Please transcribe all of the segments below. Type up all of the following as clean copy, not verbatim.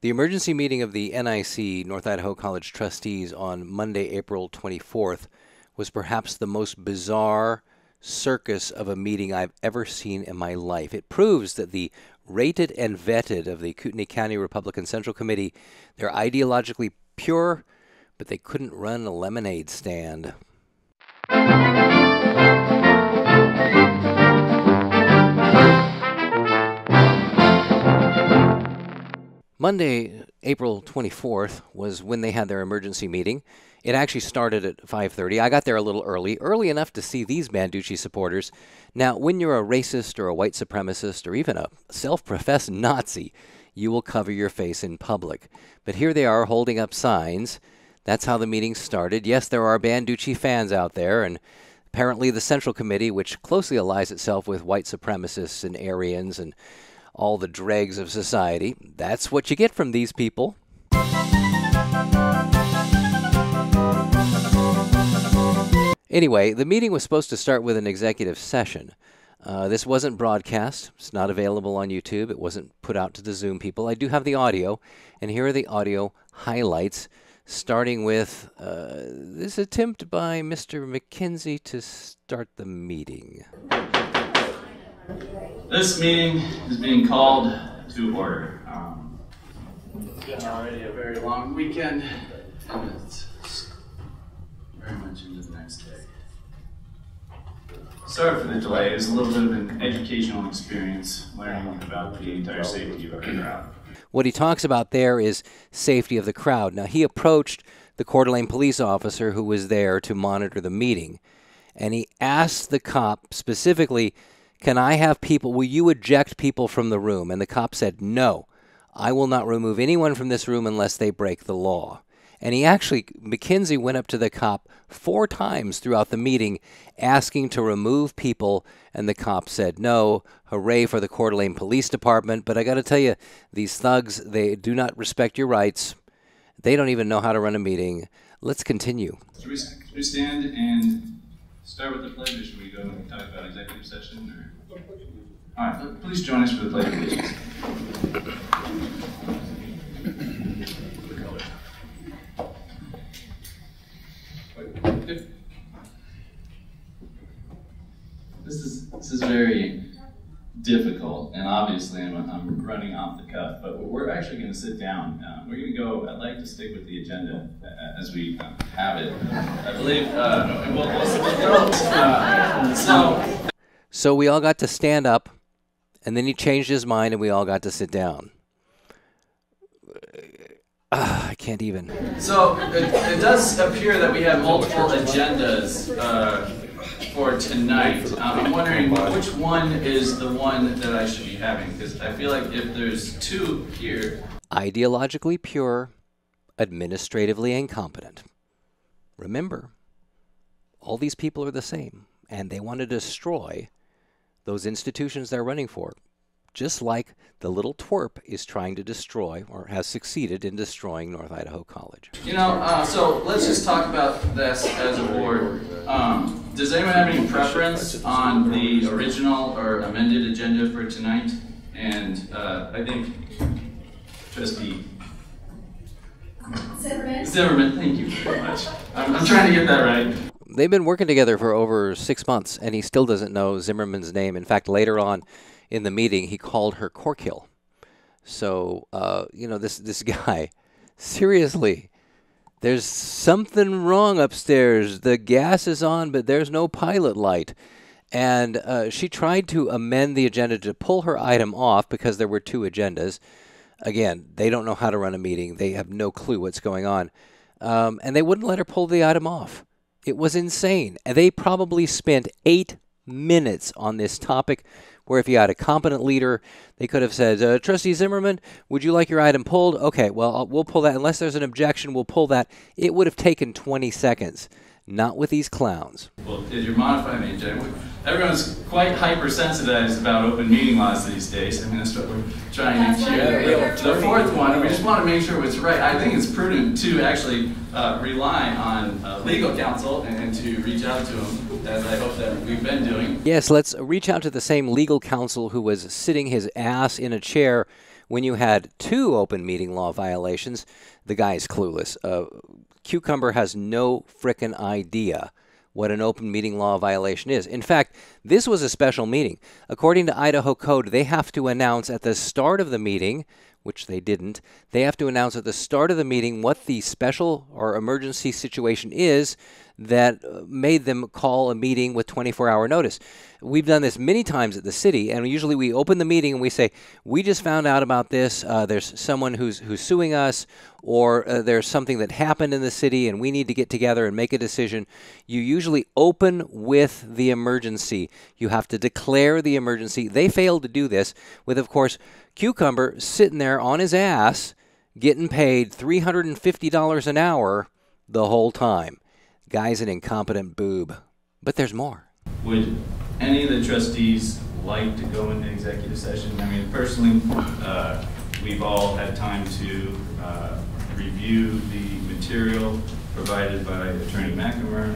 The emergency meeting of the NIC, North Idaho College Trustees, on Monday, April 24th, was perhaps the most bizarre circus of a meeting I've ever seen in my life. It proves that the rated and vetted of the Kootenai County Republican Central Committee, they're ideologically pure, but they couldn't run a lemonade stand. Monday, April 24th, was when they had their emergency meeting. It actually started at 5:30. I got there a little early enough to see these Banducci supporters. Now, when you're a racist or a white supremacist or even a self-professed Nazi, you will cover your face in public. But here they are holding up signs. That's how the meeting started. Yes, there are Banducci fans out there, and apparently the Central Committee, which closely allies itself with white supremacists and Aryans and all the dregs of society. That's what you get from these people. Anyway, the meeting was supposed to start with an executive session. This wasn't broadcast. It's not available on YouTube. It wasn't put out to the Zoom people. I do have the audio, and here are the audio highlights, starting with this attempt by Mr. McKenzie to start the meeting. This meeting is being called to order. It's been already a very long weekend, and it's very much into the next day. Sorry for the delay. It was a little bit of an educational experience learning about the entire safety of our crowd. What he talks about there is safety of the crowd. Now, he approached the Coeur d'Alene police officer who was there to monitor the meeting, and he asked the cop specifically, "Can I have people, will you eject people from the room?" And the cop said, "No, I will not remove anyone from this room unless they break the law." And he actually, McKenzie went up to the cop 4 times throughout the meeting asking to remove people, and the cop said no. Hooray for the Coeur d'Alene Police Department, but I got to tell you, these thugs, they do not respect your rights. They don't even know how to run a meeting. Let's continue. Should we stand and start with the pledge, or should we go and talk about executive session? Or... All right, please join us for the pledge of allegiance. This is very difficult, and obviously I'm running off the cuff, but we're actually going to sit down. We're going to go, I'd like to stick with the agenda as we have it. I believe, So we all got to stand up, and then he changed his mind and we all got to sit down. I can't even. So it does appear that we have multiple agendas for tonight. I'm wondering which one is the one that I should be having, because I feel like if there's 2 here... Ideologically pure, administratively incompetent. Remember, all these people are the same, and they want to destroy those institutions they're running for, just like the little twerp is trying to destroy or has succeeded in destroying North Idaho College. You know, so let's just talk about this as a board. Does anyone have any preference on the original or amended agenda for tonight? And I think Trustee Zimmerman, thank you very much. I'm trying to get that right. They've been working together for over 6 months, and he still doesn't know Zimmerman's name. In fact, later on in the meeting, he called her Corkhill. So, you know, this guy, seriously, there's something wrong upstairs. The gas is on, but there's no pilot light. And she tried to amend the agenda to pull her item off because there were 2 agendas. Again, they don't know how to run a meeting. They have no clue what's going on. And they wouldn't let her pull the item off. It was insane. And they probably spent 8 minutes on this topic, where if you had a competent leader, they could have said, Trustee Zimmerman, would you like your item pulled? Okay, well, we'll pull that. Unless there's an objection, we'll pull that. It would have taken 20 seconds. Not with these clowns. Well, did you modify the agenda? Everyone's quite hypersensitized about open meeting laws these days. I mean, that's what we're trying to share. The 4th one, we just want to make sure it's right. I think it's prudent to actually rely on legal counsel and to reach out to them, as I hope that we've been doing. Yes, let's reach out to the same legal counsel who was sitting his ass in a chair When you had two open meeting law violations, the guy is clueless. Cucumber has no frickin' idea what an open meeting law violation is. In fact, this was a special meeting. According to Idaho Code, they have to announce at the start of the meeting, which they didn't, they have to announce at the start of the meeting what the special or emergency situation is that made them call a meeting with 24-hour notice. We've done this many times at the city, and usually we open the meeting and we say, we just found out about this, there's someone who's suing us, or there's something that happened in the city and we need to get together and make a decision. You usually open with the emergency. You have to declare the emergency. They failed to do this with, of course, Cucumber sitting there on his ass getting paid $350 an hour the whole time. Guy's an incompetent boob. But there's more. Would any of the trustees like to go into executive session? I mean, personally, we've all had time to review the material provided by Attorney Macomber.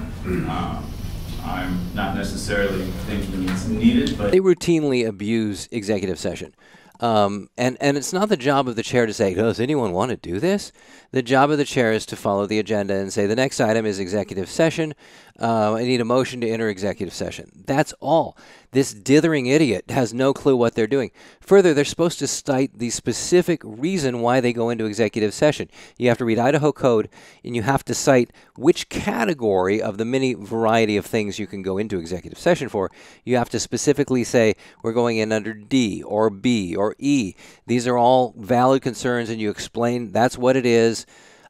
I'm not necessarily thinking it's needed, but... They routinely abuse executive session. And it's not the job of the chair to say, does anyone want to do this? The job of the chair is to follow the agenda and say, the next item is executive session. I need a motion to enter executive session. That's all. This dithering idiot has no clue what they're doing. Further, they're supposed to cite the specific reason why they go into executive session. You have to read Idaho Code, and you have to cite which category of the many variety of things you can go into executive session for. You have to specifically say, we're going in under D or B or E. These are all valid concerns, and you explain that's what it is.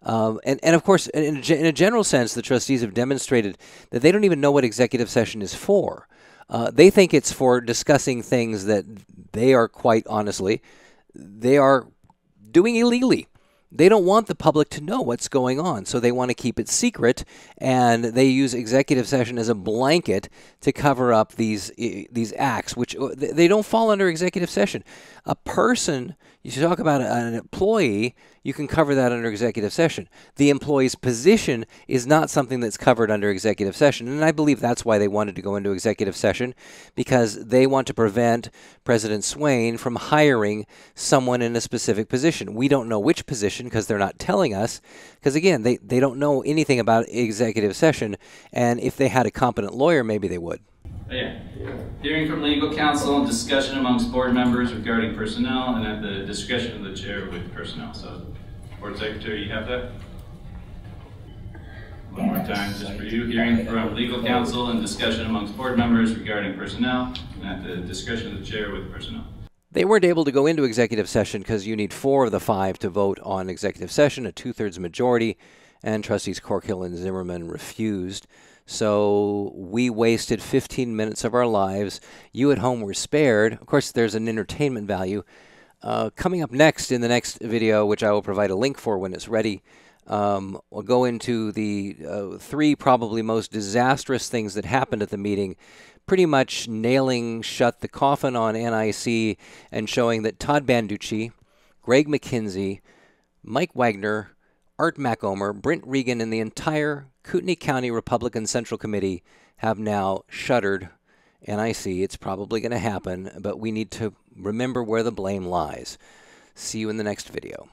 And of course, in a general sense, the trustees have demonstrated that they don't even know what executive session is for. They think it's for discussing things that they are, quite honestly, they are doing illegally. They don't want the public to know what's going on, so they want to keep it secret, and they use executive session as a blanket to cover up these acts, which they don't fall under executive session. A person, you should talk about an employee, you can cover that under executive session. The employee's position is not something that's covered under executive session, and I believe that's why they wanted to go into executive session, because they want to prevent President Swayne from hiring someone in a specific position. We don't know which position, because they're not telling us, because again, they don't know anything about executive session, and if they had a competent lawyer, maybe they would. Yeah. Hearing from legal counsel and discussion amongst board members regarding personnel and at the discretion of the chair with personnel. So, board secretary, you have that? One more time, just for you. Hearing from legal counsel and discussion amongst board members regarding personnel and at the discretion of the chair with personnel. They weren't able to go into executive session because you need 4 of the 5 to vote on executive session, a 2/3 majority, and trustees Corkhill and Zimmerman refused. So we wasted 15 minutes of our lives. You at home were spared. Of course, there's an entertainment value. Coming up next in the next video, which I will provide a link for when it's ready, we'll go into the 3 probably most disastrous things that happened at the meeting, pretty much nailing shut the coffin on NIC and showing that Todd Banducci, Greg McKenzie, Mike Wagner, Art Macomber, Brent Regan, and the entire Kootenai County Republican Central Committee have now shuttered NIC. It's probably going to happen, but we need to remember where the blame lies. See you in the next video.